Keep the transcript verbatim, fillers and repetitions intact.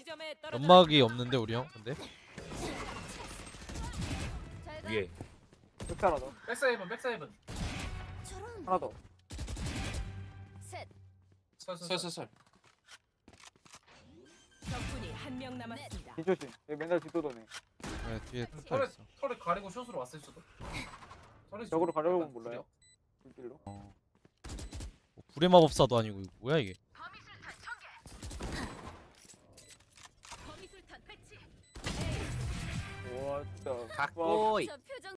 있고. 연막이 없는데 우리 형. 근데 위에 백사 하나 더. 백사이븐 백사이븐 하나 더. 설설설. 적군이 한 명 남았습니다. 뒤조심. 맨날 뒤도도네. 네, 뒤에 털에 털에 가리고 숏으로 왔을 수도. 저거로 가려고 몰라요. 불길로. 어. 뭐 불의 마법사도 아니고 이거 뭐야 이게? 와 진짜. 갖고.